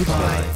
Goodbye.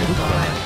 Goodbye.